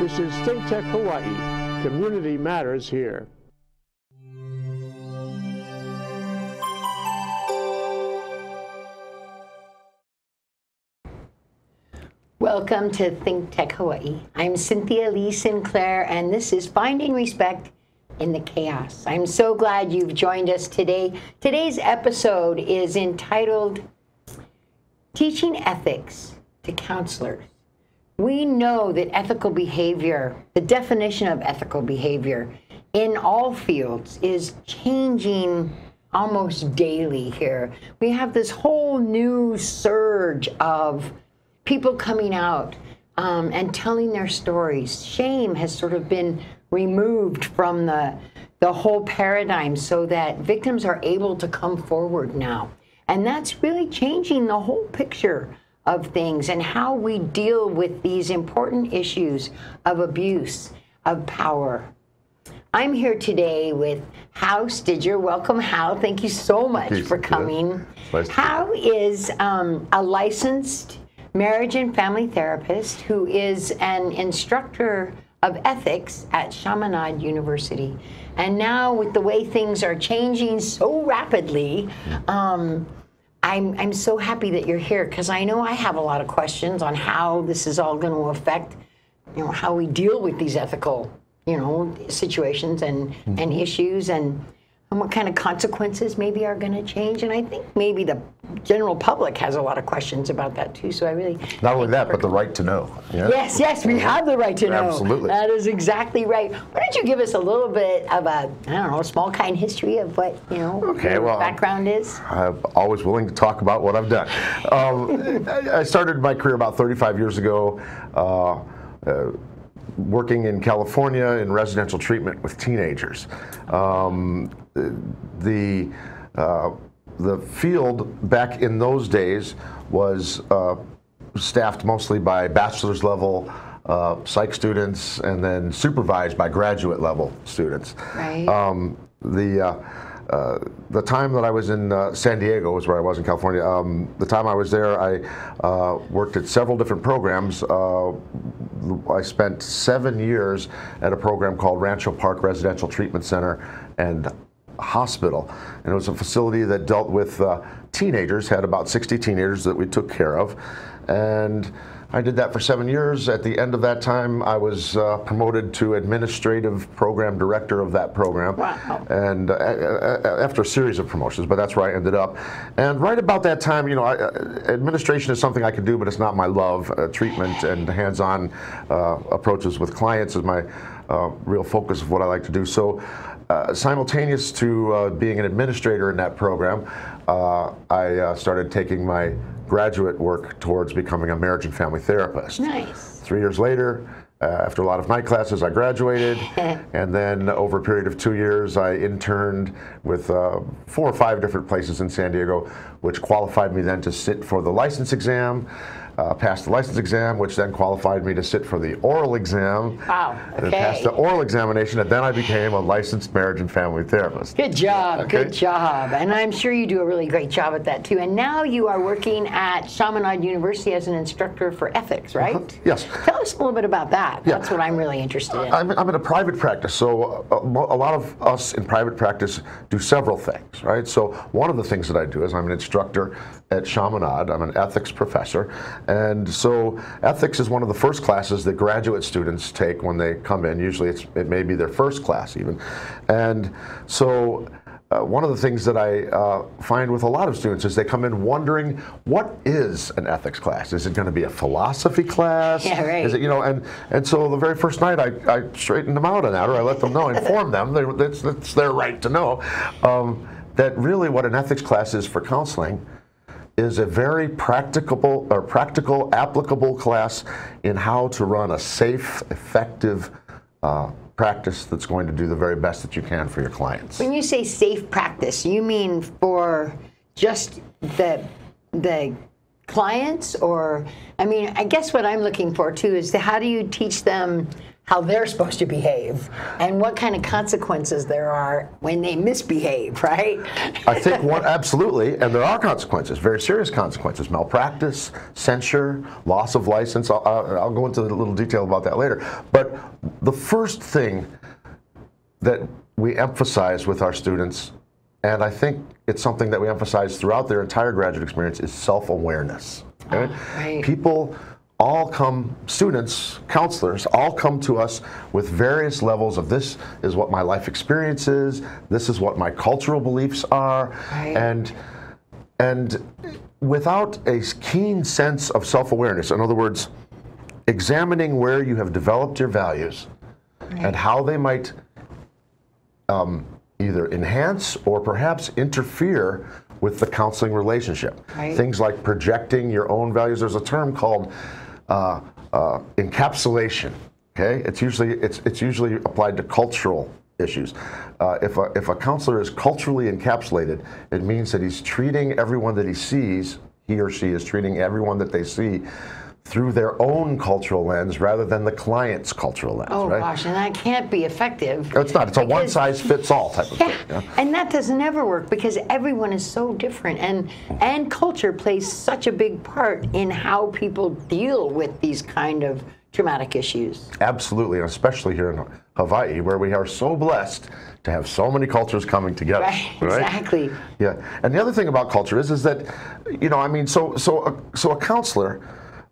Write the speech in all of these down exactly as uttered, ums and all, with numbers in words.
This is ThinkTech Hawaii. Community matters here. Welcome to ThinkTech Hawaii. I'm Cynthia Lee Sinclair, and this is Finding Respect in the Chaos. I'm so glad you've joined us today. Today's episode is entitled Teaching Ethics to Counselors. We know that ethical behavior, the definition of ethical behavior in all fields, is changing almost daily here. We have this whole new surge of people coming out um, and telling their stories. Shame has sort of been removed from the, the whole paradigm so that victims are able to come forward now. And that's really changing the whole picture of things and how we deal with these important issues of abuse, of power. I'm here today with Howe Stidger. Welcome, Howe. Thank you so much Peace. for coming. Nice Howe is um, a licensed marriage and family therapist who is an instructor of ethics at Chaminade University. And now, with the way things are changing so rapidly, um, I'm, I'm so happy that you're here, because I know I have a lot of questions on how this is all going to affect, you know, how we deal with these ethical, you know, situations and, mm-hmm. and issues, and, and what kind of consequences maybe are going to change. And I think maybe the general public has a lot of questions about that too. So I really not only that, but the right to know. Yeah? Yes, yes, we have the right to know. Absolutely, that is exactly right. Why don't you give us a little bit of a, I don't know, a small kind history of what you know okay, your well, background is? I'm always willing to talk about what I've done. Um, I started my career about thirty-five years ago. Uh, uh, working in California in residential treatment with teenagers. Um, the, uh, the field back in those days was uh, staffed mostly by bachelor's level uh, psych students and then supervised by graduate level students. Right. Um, the, uh, uh, the time that I was in uh, San Diego was where I was in California. Um, the time I was there, I uh, worked at several different programs. Uh, I spent seven years at a program called Rancho Park Residential Treatment Center and Hospital. And it was a facility that dealt with uh, teenagers, had about sixty teenagers that we took care of. And I did that for seven years. At the end of that time, I was uh, promoted to administrative program director of that program. Wow. And uh, after a series of promotions, but that's where I ended up. And right about that time, you know, I, administration is something I could do, but it's not my love. Uh, treatment and hands-on uh, approaches with clients is my uh, real focus of what I like to do. So uh, simultaneous to uh, being an administrator in that program, uh, I uh, started taking my graduate work towards becoming a marriage and family therapist. Nice. Three years later, uh, after a lot of night classes, I graduated. And then over a period of two years, I interned with uh, four or five different places in San Diego, which qualified me then to sit for the license exam. Uh, passed the license exam, which then qualified me to sit for the oral exam. Wow, okay. And passed the oral examination, and then I became a licensed marriage and family therapist. Good job, okay. good job. And I'm sure you do a really great job at that, too. And now you are working at Chaminade University as an instructor for ethics, right? Uh-huh. Yes. Tell us a little bit about that. Yeah. That's what I'm really interested in. I'm, I'm in a private practice, so a, a lot of us in private practice do several things, right? So one of the things that I do is I'm an instructor at Chaminade. I'm an ethics professor. And so ethics is one of the first classes that graduate students take when they come in. Usually it's, it may be their first class even. And so uh, one of the things that I uh, find with a lot of students is they come in wondering, what is an ethics class? Is it going to be a philosophy class? Yeah, right. Is it, you know, and, and so the very first night I, I straightened them out on that, or I let them know, inform them, they, that's, that's their right to know, um, that really what an ethics class is for counseling is a very practicable or practical applicable class in how to run a safe, effective uh, practice that's going to do the very best that you can for your clients. When you say safe practice, you mean for just the the clients? Or, I mean, I guess what I'm looking for too is the, how do you teach them how they're supposed to behave and what kind of consequences there are when they misbehave, right? I think one, absolutely, and there are consequences, very serious consequences, malpractice, censure, loss of license. I'll, I'll go into a little detail about that later. But the first thing that we emphasize with our students, and I think it's something that we emphasize throughout their entire graduate experience, is self-awareness. Okay? Oh, right. People all come, students, counselors, all come to us with various levels of this is what my life experience is, this is what my cultural beliefs are, right. and, and without a keen sense of self-awareness, in other words, examining where you have developed your values right. and how they might um, either enhance or perhaps interfere with the counseling relationship. Right. Things like projecting your own values. There's a term called Uh, uh, encapsulation. Okay, it's usually it's it's usually applied to cultural issues. Uh, if a if a counselor is culturally encapsulated, it means that he's treating everyone that he sees, he or she is treating everyone that they see through their own cultural lens rather than the client's cultural lens. Oh right? Gosh, and that can't be effective. It's not. It's a one-size-fits-all type of yeah, thing. Yeah, and that doesn't ever work because everyone is so different, and and culture plays such a big part in how people deal with these kind of traumatic issues. Absolutely, and especially here in Hawaii, where we are so blessed to have so many cultures coming together. Right, right? Exactly. Yeah, and the other thing about culture is is that, you know, I mean, so so a, so a counselor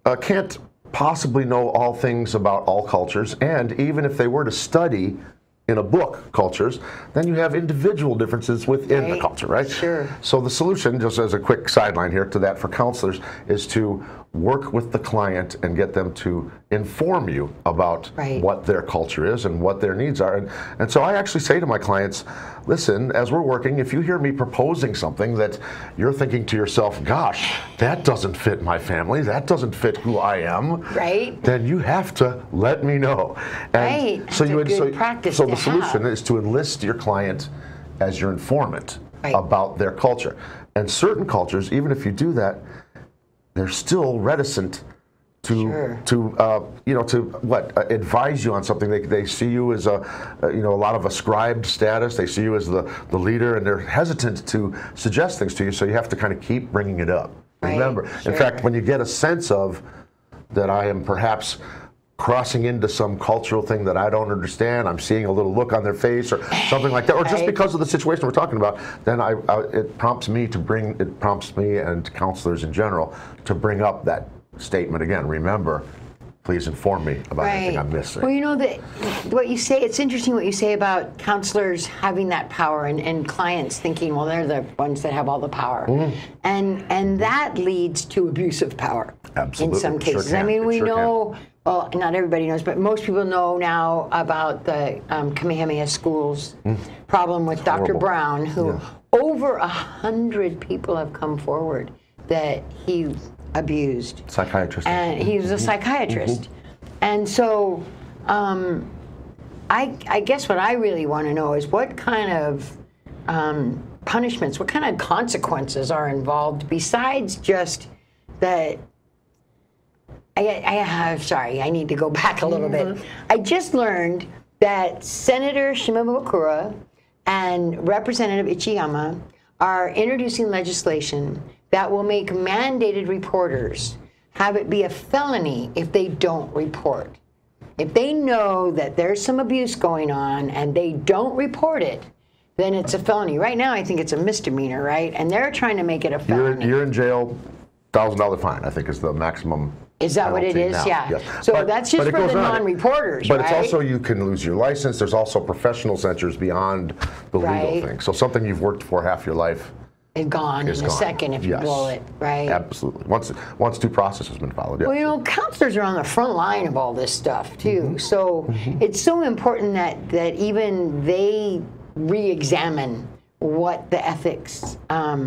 Uh, can't possibly know all things about all cultures, and even if they were to study in a book cultures, then you have individual differences within right. the culture, right? Sure. So the solution, just as a quick sideline here to that for counselors, is to work with the client and get them to inform you about right. what their culture is and what their needs are. And, and so I actually say to my clients, listen, as we're working, if you hear me proposing something that you're thinking to yourself, gosh, that doesn't fit my family, that doesn't fit who I am, right? then you have to let me know. And right. So you would, so, practice so the solution have. is to enlist your client as your informant right. about their culture. And certain cultures, even if you do that, they're still reticent to sure. to uh, you know to what uh, advise you on something. They they see you as a uh, you know a lot of ascribed status. They see you as the the leader, and they're hesitant to suggest things to you. So you have to kind of keep bringing it up. Right. Remember, sure. in fact, when you get a sense of that, I am perhaps crossing into some cultural thing that I don't understand, I'm seeing a little look on their face or something like that, or right. just because of the situation we're talking about, then I, I, it prompts me to bring, it prompts me and counselors in general to bring up that statement again. Remember, please inform me about right. anything I'm missing. Well, you know, the, what you say, it's interesting what you say about counselors having that power and, and clients thinking, well, they're the ones that have all the power. Mm. And, and that leads to abuse of power Absolutely. in some cases. Sure can. I mean, it we sure know can. Well, not everybody knows, but most people know now about the um, Kamehameha Schools mm. problem with it's Doctor horrible. Brown, who yeah. over a hundred people have come forward that he abused. Psychiatrist. And he was a psychiatrist. Mm-hmm. And so um, I, I guess what I really want to know is what kind of um, punishments, what kind of consequences are involved besides just that. I, I'm sorry, I need to go back a little mm-hmm. bit. I just learned that Senator Shimabukuro and Representative Ichiyama are introducing legislation that will make mandated reporters have it be a felony if they don't report. If they know that there's some abuse going on and they don't report it, then it's a felony. Right now, I think it's a misdemeanor, right? And they're trying to make it a felony. You're, you're in jail, one thousand dollar fine, I think is the maximum. Is that what it is? Now. Yeah. Yes. So but, that's just for the non-reporters, But right? it's also, you can lose your license. There's also professional censures beyond the right. legal thing. So something you've worked for half your life is gone is in gone. a second if yes. you blow it, right? Absolutely. Once once due process has been followed. Yes. Well, you know, counselors are on the front line of all this stuff, too. Mm-hmm. So mm-hmm. it's so important that, that even they re-examine what the ethics um,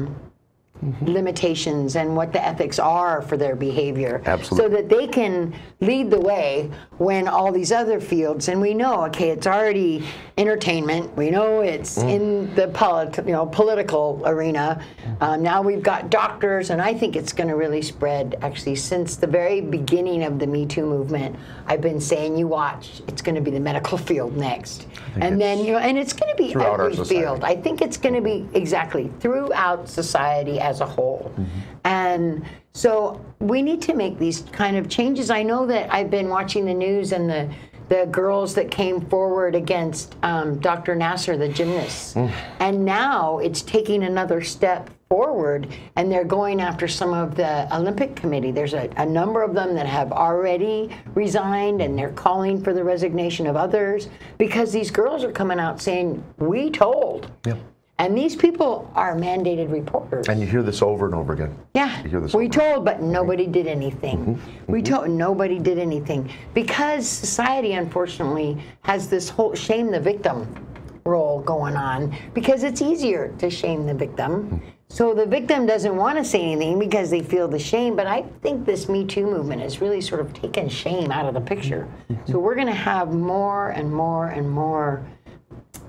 Mm-hmm. limitations and what the ethics are for their behavior. Absolutely. So that they can lead the way when all these other fields, and we know, okay, it's already entertainment, we know it's mm. in the polit you know, political arena, um, now we've got doctors, and I think it's going to really spread. Actually, since the very beginning of the Me Too movement, I've been saying, you watch, it's going to be the medical field next, and then, you know, and it's going to be every field. I think it's going to be, exactly, throughout society as a whole. Mm-hmm. And so we need to make these kind of changes. I know that I've been watching the news, and the the girls that came forward against um, Doctor Nasser, the gymnast, mm. and now it's taking another step forward, and they're going after some of the Olympic Committee. There's a, a number of them that have already resigned, and they're calling for the resignation of others, because these girls are coming out saying, we told. Yep. And these people are mandated reporters. And you hear this over and over again. Yeah. You hear this we over. told, but nobody did anything. Mm-hmm. Mm-hmm. We told, nobody did anything. Because society, unfortunately, has this whole shame the victim role going on, because it's easier to shame the victim. Mm-hmm. So the victim doesn't want to say anything because they feel the shame, but I think this Me Too movement has really sort of taken shame out of the picture. Mm-hmm. So we're going to have more and more and more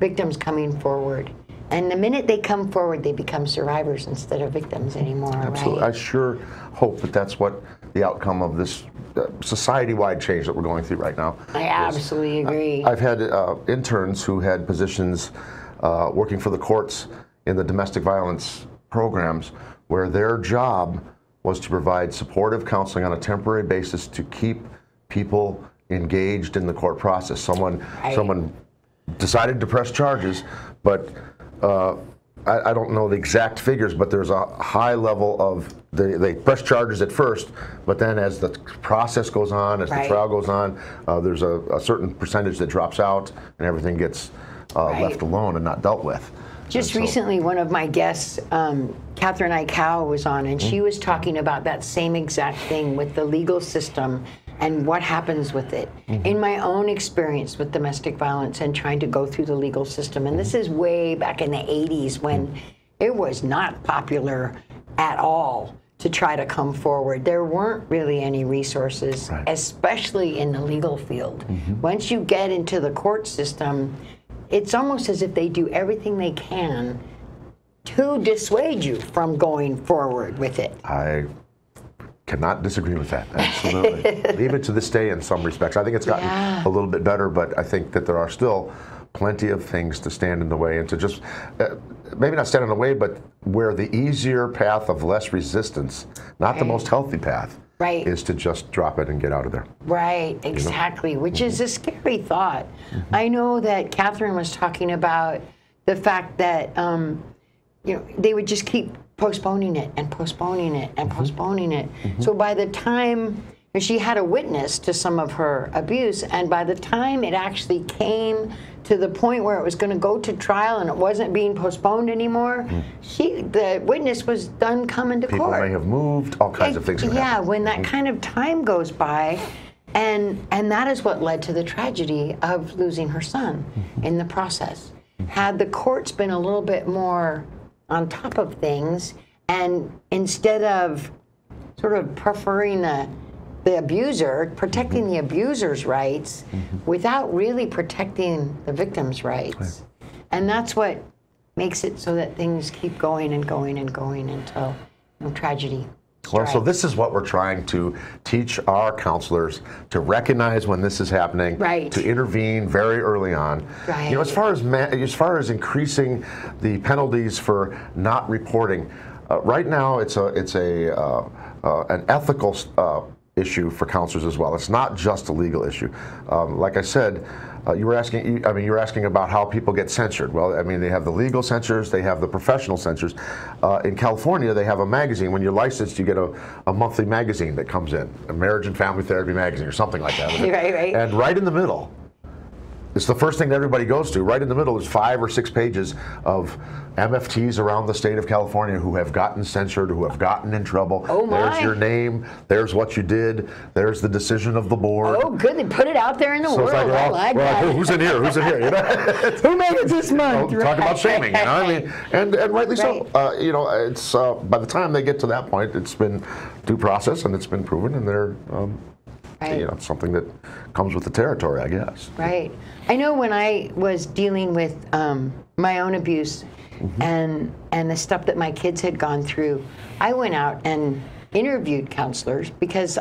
victims coming forward. And the minute they come forward, they become survivors instead of victims anymore. Absolutely. Right? I sure hope that that's what the outcome of this society-wide change that we're going through right now. I absolutely agree. I've had uh, interns who had positions uh, working for the courts in the domestic violence programs, where their job was to provide supportive counseling on a temporary basis to keep people engaged in the court process. Someone, right. someone decided to press charges, but Uh, I, I don't know the exact figures, but there's a high level of, they, they press charges at first, but then as the process goes on, as right. the trial goes on, uh, there's a, a certain percentage that drops out, and everything gets uh, right. left alone and not dealt with. Just so, recently, one of my guests, um, Catherine Icow, was on, and she was talking about that same exact thing with the legal system and what happens with it. Mm-hmm. In my own experience with domestic violence and trying to go through the legal system, and this is way back in the eighties when it was not popular at all to try to come forward. There weren't really any resources, right. especially in the legal field. Mm-hmm. Once you get into the court system, it's almost as if they do everything they can to dissuade you from going forward with it. I cannot disagree with that, absolutely. Even to this day in some respects. I think it's gotten yeah. a little bit better, but I think that there are still plenty of things to stand in the way, and to just, uh, maybe not stand in the way, but where the easier path of less resistance, not right. the most healthy path, right. is to just drop it and get out of there. Right, exactly, you know? Which mm-hmm. is a scary thought. Mm-hmm. I know that Catherine was talking about the fact that um, you know, they would just keep postponing it and postponing it and mm-hmm. postponing it. Mm-hmm. So by the time, she had a witness to some of her abuse, and by the time it actually came to the point where it was going to go to trial and it wasn't being postponed anymore, mm. she, the witness was done coming to People court. People may have moved, all kinds it, of things. Yeah, happened. When that kind of time goes by, and, and that is what led to the tragedy of losing her son mm-hmm. in the process. Had the courts been a little bit more on top of things, and instead of sort of preferring the, the abuser, protecting mm-hmm. the abuser's rights mm-hmm. without really protecting the victim's rights. Right. And that's what makes it so that things keep going and going and going until, you know, tragedy. Well, so this is what we're trying to teach our counselors, to recognize when this is happening, right. to intervene very early on. Right. You know, as far as ma as far as increasing the penalties for not reporting, uh, right now it's a it's a uh, uh, an ethical uh, issue for counselors as well. It's not just a legal issue. Um, like I said. Uh, you were asking. I mean, you were asking about how people get censured. Well, I mean, they have the legal censures, they have the professional censures. Uh, in California, they have a magazine. When you're licensed, you get a, a monthly magazine that comes in, a marriage and family therapy magazine, or something like that. Right, right. And right in the middle It's the first thing that everybody goes to. Right in the middle is five or six pages of M F Ts around the state of California who have gotten censored, who have gotten in trouble. Oh my. There's your name. There's what you did. There's the decision of the board. Oh, good. They put it out there in the so world. It's like, well, I like well, that. Who's in here? Who's in here? You know? Who made it this month? Oh, right. Talk about shaming. You know? I mean, and, and rightly right. so. Uh, you know, it's uh, by the time they get to that point, it's been due process and it's been proven, and they're. Um, Right. You know, something that comes with the territory, I guess. Right. I know when I was dealing with um, my own abuse mm-hmm. and and the stuff that my kids had gone through, I went out and interviewed counselors because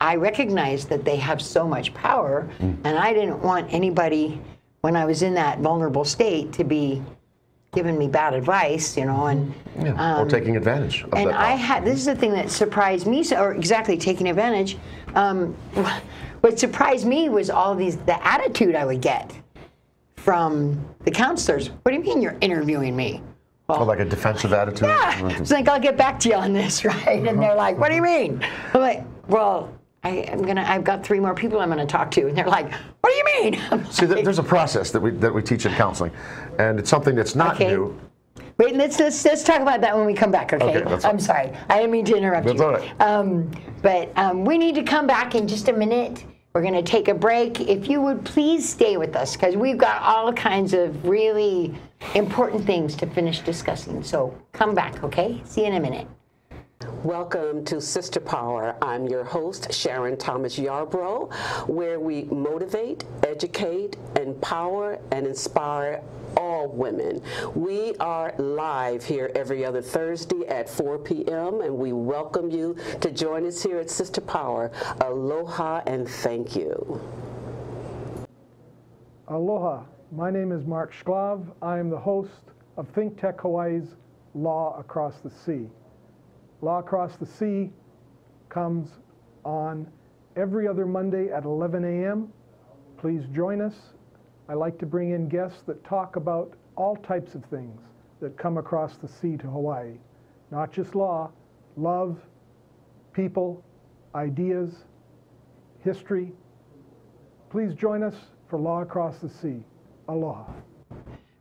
I recognized that they have so much power, mm. and I didn't want anybody, when I was in that vulnerable state, to be giving me bad advice, you know, and yeah. um, or taking advantage of and that. And I had this is the thing that surprised me, so, or exactly taking advantage. Um, what surprised me was all these the attitude I would get from the counselors. What do you mean you're interviewing me? Well, oh, like a defensive attitude. Yeah, it's like I'll get back to you on this, right? And they're like, "What do you mean?" I'm like, "Well." I, I'm gonna. I've got three more people I'm gonna talk to, and they're like, "What do you mean?" I'm See, like, there's a process that we that we teach in counseling, and it's something that's not okay. new. Wait, let's let's let's talk about that when we come back. Okay, okay I'm right. sorry, I didn't mean to interrupt that's you. All right. Um, but um, we need to come back in just a minute. We're gonna take a break. If you would please stay with us, because we've got all kinds of really important things to finish discussing. So come back, okay? See you in a minute. Welcome to Sister Power. I'm your host, Sharon Thomas Yarbrough, where we motivate, educate, empower, and inspire all women. We are live here every other Thursday at four p m, and we welcome you to join us here at Sister Power. Aloha and thank you. Aloha. My name is Mark Shklov. I am the host of ThinkTech Hawaii's Law Across the Sea. Law Across the Sea comes on every other Monday at eleven a m Please join us. I like to bring in guests that talk about all types of things that come across the sea to Hawaii. Not just law, love, people, ideas, history. Please join us for Law Across the Sea. Aloha.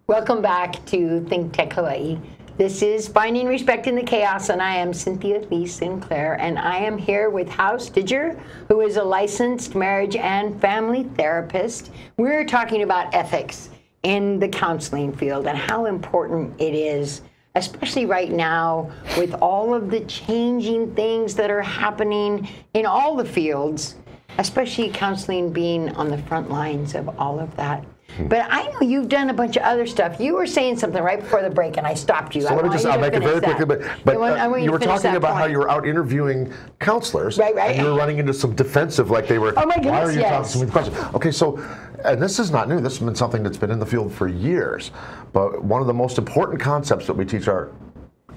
Welcome back to Think Tech Hawaii. This is Finding Respect in the Chaos, and I am Cynthia Lee Sinclair, and I am here with Howe Stidger, who is a licensed marriage and family therapist. We're talking about ethics in the counseling field and how important it is, especially right now with all of the changing things that are happening in all the fields, especially counseling being on the front lines of all of that. But I know you've done a bunch of other stuff. You were saying something right before the break, and I stopped you. So I let me just, I'll make it very that. quickly, but, but want, uh, you, you were talking about point. how you were out interviewing counselors, right, right. and you were running into some defensive, like they were, oh my goodness, why are you yes. talking to me questions? Okay, so, and this is not new. This has been something that's been in the field for years. But one of the most important concepts that we teach our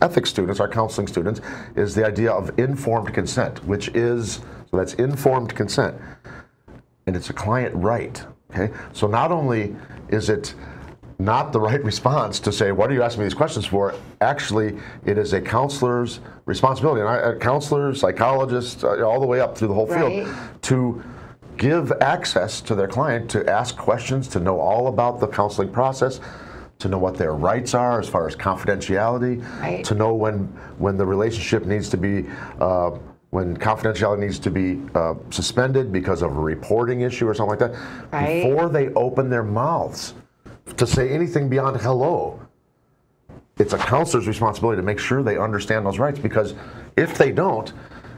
ethics students, our counseling students, is the idea of informed consent, which is, so that's informed consent, and it's a client right. Okay, so not only is it not the right response to say, what are you asking me these questions for? Actually, it is a counselor's responsibility, and I, counselors, psychologists, uh, all the way up through the whole field, right. to give access to their client to ask questions, to know all about the counseling process, to know what their rights are as far as confidentiality, right. to know when, when the relationship needs to be uh, when confidentiality needs to be uh, suspended because of a reporting issue or something like that, right. before they open their mouths to say anything beyond hello, it's a counselor's responsibility to make sure they understand those rights, because if they don't,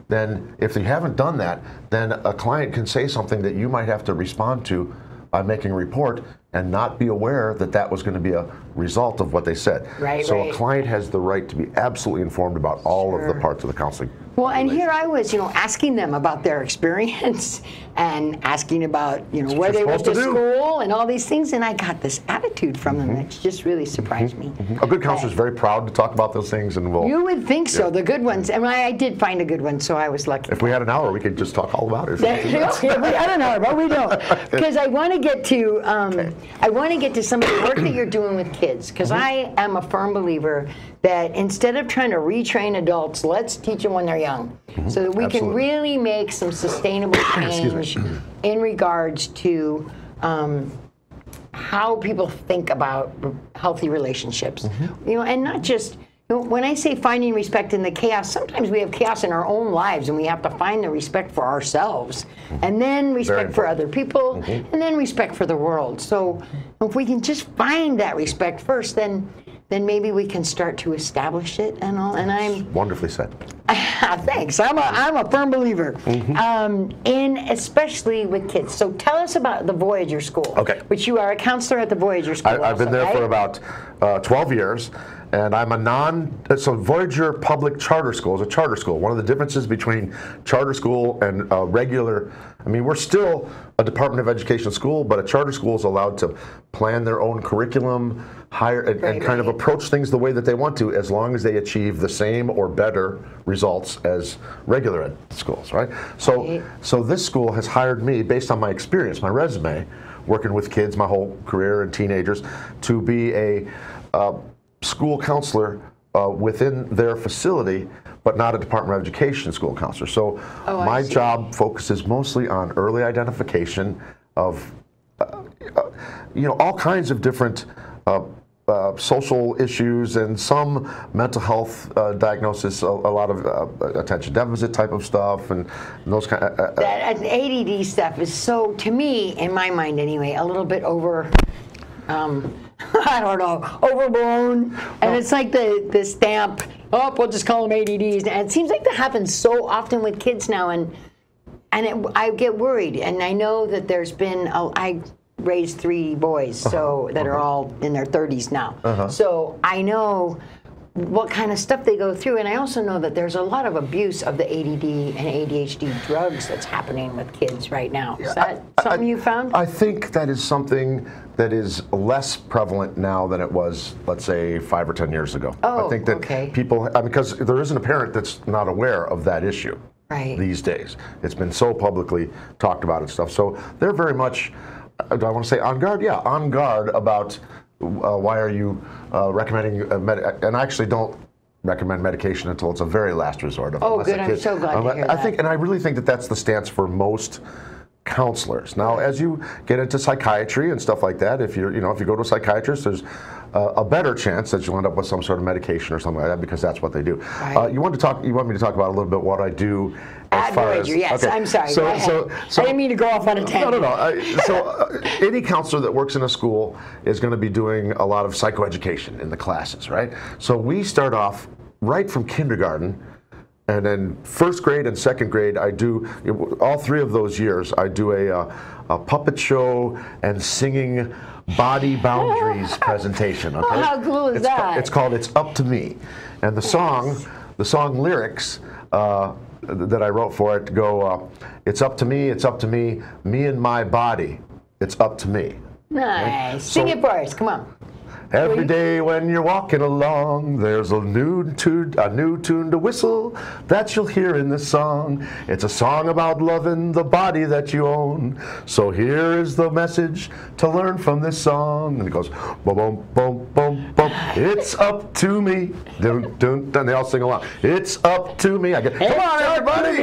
then if they haven't done that, then a client can say something that you might have to respond to by making a report and not be aware that that was going to be a result of what they said. Right, so right. a client has the right to be absolutely informed about all sure. of the parts of the counseling. Well, and here I was, you know, asking them about their experience and asking about, you know, where they went to school and all these things, and I got this attitude from them that just really surprised me. A good counselor is very proud to talk about those things, and we'll... You would think so, the good ones. And I did find a good one, so I was lucky. If we had an hour, we could just talk all about it. I don't know, but we don't. Because I want to get to, um, I want to get to some of the work that you're doing with kids, because I am a firm believer that instead of trying to retrain adults, let's teach them when they're young, mm-hmm. so that we Absolutely. can really make some sustainable change in regards to um, how people think about healthy relationships. Mm-hmm. You know, and not just, you know, when I say finding respect in the chaos, sometimes we have chaos in our own lives and we have to find the respect for ourselves, mm-hmm. and then respect for other people, mm-hmm. and then respect for the world. So if we can just find that respect first, then then maybe we can start to establish it and all. And I'm wonderfully said. Thanks. I'm a I'm a firm believer, mm-hmm. um, in especially with kids. So tell us about the Voyager School. Okay. Which you are a counselor at the Voyager School. I, also, I've been there right? for about uh, twelve years, and I'm a non. So Voyager Public Charter School is a charter school. One of the differences between charter school and uh, regular. I mean, we're still a Department of Education school, but a charter school is allowed to plan their own curriculum, hire and, right, and kind right. of approach things the way that they want to, as long as they achieve the same or better results as regular ed schools, right? So, right. so this school has hired me based on my experience, my resume, working with kids my whole career and teenagers, to be a uh, school counselor uh, within their facility, but not a Department of Education school counselor. So oh, my job focuses mostly on early identification of, uh, uh, you know, all kinds of different uh, uh, social issues and some mental health uh, diagnosis, a, a lot of uh, attention deficit type of stuff, and those kind of. Uh, that A D D stuff is so, to me, in my mind anyway, a little bit over. Um, I don't know, overblown, and well, it's like the the stamp. Oh, we'll just call them A D Ds, and it seems like that happens so often with kids now, and and it, I get worried. And I know that there's been a, I raised three boys, so uh-huh. that are all in their thirties now. Uh-huh. So I know what kind of stuff they go through, and I also know that there's a lot of abuse of the A D D and A D H D drugs that's happening with kids right now. Is that I, something I, you found? I think that is something that is less prevalent now than it was, let's say, five or ten years ago. Oh, I think that okay. people, I mean, because there isn't a parent that's not aware of that issue right. these days. It's been so publicly talked about and stuff. So they're very much, do I want to say on guard? Yeah, on guard about Uh, why are you uh, recommending, uh, med and I actually don't recommend medication until it's a very last resort. Oh good, I'm so glad um, to hear I that. Think, and I really think that that's the stance for most counselors. Now as you get into psychiatry and stuff like that, if you're, you know, if you go to a psychiatrist, there's uh, a better chance that you'll end up with some sort of medication or something like that, because that's what they do. Right. Uh, you want to talk, you want me to talk about a little bit what I do as Ad far Voyager, as, yes, okay. I'm sorry, so, so, so, I didn't mean to go off on a tangent. No, no, no. I, so uh, any counselor that works in a school is going to be doing a lot of psychoeducation in the classes, right? So we start off right from kindergarten. And then first grade and second grade, I do, all three of those years, I do a, a puppet show and singing body boundaries presentation. Okay? Oh, how cool is it's that? Called, it's called It's Up to Me. And the song, yes. the song lyrics uh, that I wrote for it go, uh, it's up to me, it's up to me, me and my body, it's up to me. Nice. Okay? Sing so, it for us, come on. Every day when you're walking along, there's a new tune, a new tune to whistle that you'll hear in this song. It's a song about loving the body that you own. So here is the message to learn from this song. And it goes, boom, boom, boom, boom, boom. It's up to me. Dun, dun, dun. They all sing along. It's up to me. I get, come on, everybody.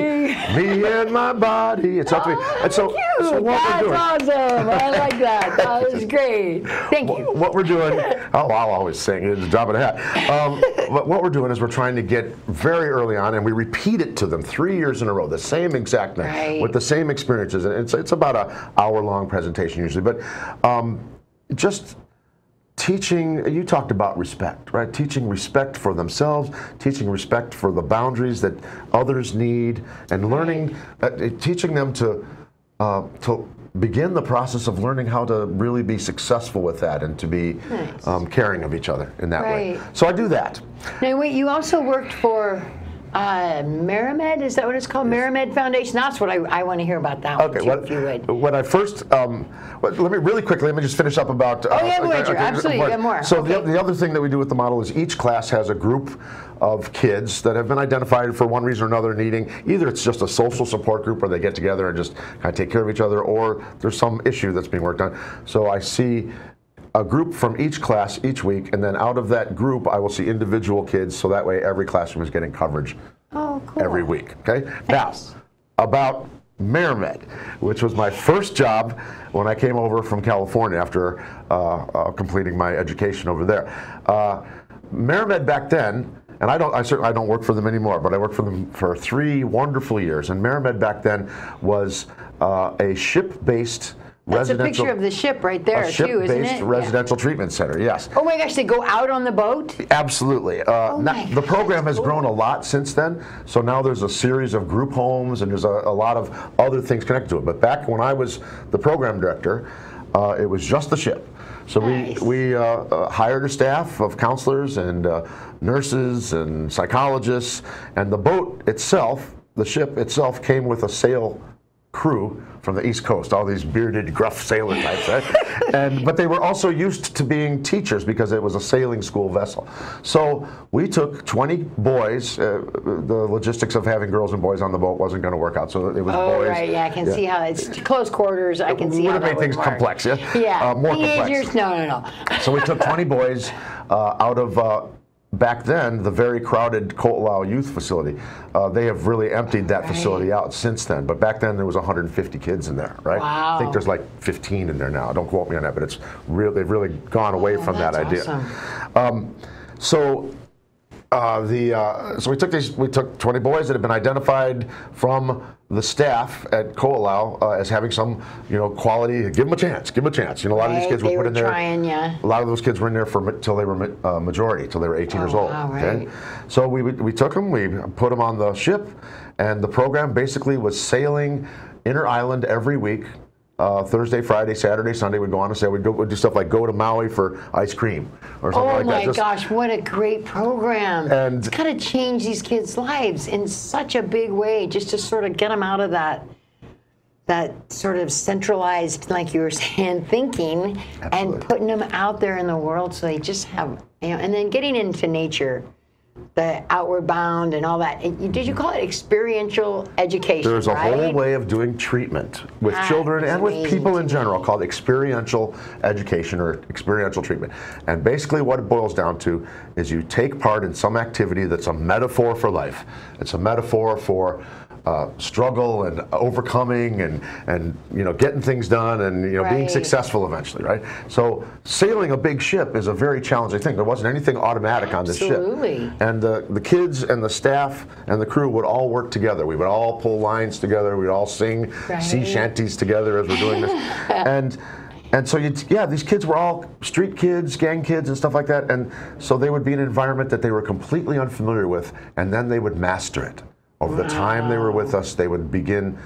Me. me and my body. It's up to me. And so, so what That's we're doing, awesome. I like that. That was great. Thank you. What, what we're doing. Oh, I'll always sing. It's a drop of the hat. Um, but what we're doing is we're trying to get very early on, and we repeat it to them three years in a row, the same exact thing, right. with the same experiences. And it's it's about an hour-long presentation usually. But um, just teaching, you talked about respect, right? Teaching respect for themselves, teaching respect for the boundaries that others need, and learning, right. uh, teaching them to uh, to. begin the process of learning how to really be successful with that and to be nice. um, caring of each other in that right. way. So I do that. Now wait, you also worked for uh, MerriMed, is that what it's called? Yes. MerriMed Foundation, that's what I, I want to hear about that okay, one too, what, if you would. When I first, um, let me really quickly, let me just finish up about. Oh uh, yeah, Voyager, okay, okay, absolutely, you got more. So okay. the, the other thing that we do with the model is each class has a group of kids that have been identified for one reason or another needing, either it's just a social support group where they get together and just kind of take care of each other, or there's some issue that's being worked on. So I see a group from each class each week, and then out of that group I will see individual kids, so that way every classroom is getting coverage oh, cool. every week. Okay. Nice. Now, about MerriMed, which was my first job when I came over from California after uh, uh, completing my education over there. Uh, MerriMed back then, and I don't, I certainly I don't work for them anymore, but I worked for them for three wonderful years. And MerriMed back then was uh, a ship-based. That's a picture of the ship right there, a too, isn't it? Ship-based residential yeah. treatment center, yes. Oh my gosh, they go out on the boat? Absolutely. Uh, oh now, the program has grown a lot since then, so now there's a series of group homes and there's a, a lot of other things connected to it. But back when I was the program director, uh, it was just the ship. So nice. we, we uh, uh, hired a staff of counselors and uh, nurses and psychologists, and the boat itself, the ship itself, came with a sail crew from the East Coast, all these bearded, gruff sailor types, right? and, but they were also used to being teachers because it was a sailing school vessel. So we took twenty boys. Uh, the logistics of having girls and boys on the boat wasn't going to work out, so it was oh, boys. Oh, right, yeah, I can yeah. see how it's close quarters. I can see how that would have made things work. complex, yeah? Yeah, uh, more teenagers, complex. no, no, no. So we took twenty boys uh, out of, uh, back then, the very crowded Koalau Youth Facility. Uh, they have really emptied that right. facility out since then, but back then there was one hundred fifty kids in there, right? Wow. I think there's like fifteen in there now. Don't quote me on that, but it's really, they've really gone away oh, from that idea. Awesome. Um, so, uh, the, uh, so we took these, we took twenty boys that had been identified from the staff at Koalau uh, as having some, you know, quality. Give them a chance. Give them a chance. You know, a lot right, of these kids were put in there. Trying, yeah. A lot of those kids were in there for till they were uh, majority, till they were eighteen oh, years old. Wow, right. Okay? So we we took them. We put them on the ship, and the program basically was sailing inter island every week. Uh, Thursday, Friday, Saturday, Sunday, we'd go on and say we'd, go, we'd do stuff like go to Maui for ice cream or something oh like that. Oh my Just, gosh, what a great program. And it's got to change these kids' lives in such a big way just to sort of get them out of that that sort of centralized, like you were saying, thinking absolutely. And putting them out there in the world so they just have, you know, and then getting into nature. The outward bound and all that. Did you call it experiential education? There's a right? whole way of doing treatment with ah, children and with people in general called experiential education or experiential treatment. And basically what it boils down to is you take part in some activity that's a metaphor for life. It's a metaphor for uh, struggle and overcoming and, and you know, getting things done and you know, right. being successful eventually, right? So sailing a big ship is a very challenging thing. There wasn't anything automatic Absolutely. on this ship. And the, the kids and the staff and the crew would all work together. We would all pull lines together. We'd all sing right. sea shanties together as we're doing this. and and so, you'd, yeah, these kids were all street kids, gang kids, and stuff like that. And so they would be in an environment that they were completely unfamiliar with, and then they would master it. Over wow. the time they were with us, they would begin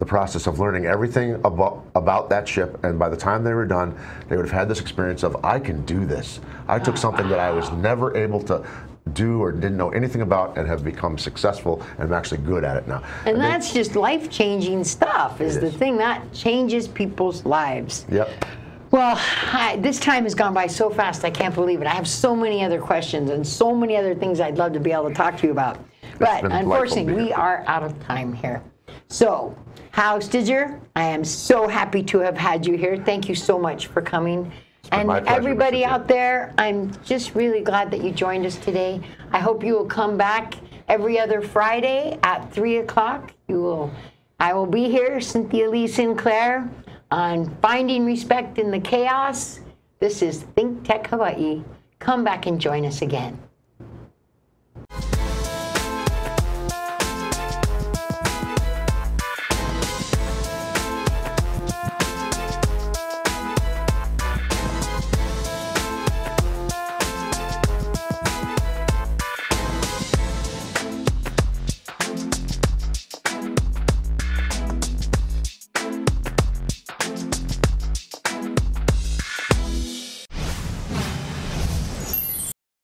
the process of learning everything about, about that ship, and by the time they were done, they would have had this experience of, I can do this. I took oh, something wow. that I was never able to do or didn't know anything about and have become successful and I'm actually good at it now. And, and that's they, just life-changing stuff is the is. thing that changes people's lives. Yep. Well, I, this time has gone by so fast I can't believe it. I have so many other questions and so many other things I'd love to be able to talk to you about. It's but unfortunately we are out of time here. So, Howe Stidger, I am so happy to have had you here. Thank you so much for coming. And pleasure, everybody out there, I'm just really glad that you joined us today. I hope you will come back every other Friday at three o'clock. You will, I will be here, Cynthia Lee Sinclair, on Finding Respect in the Chaos. This is ThinkTech Hawaii. Come back and join us again.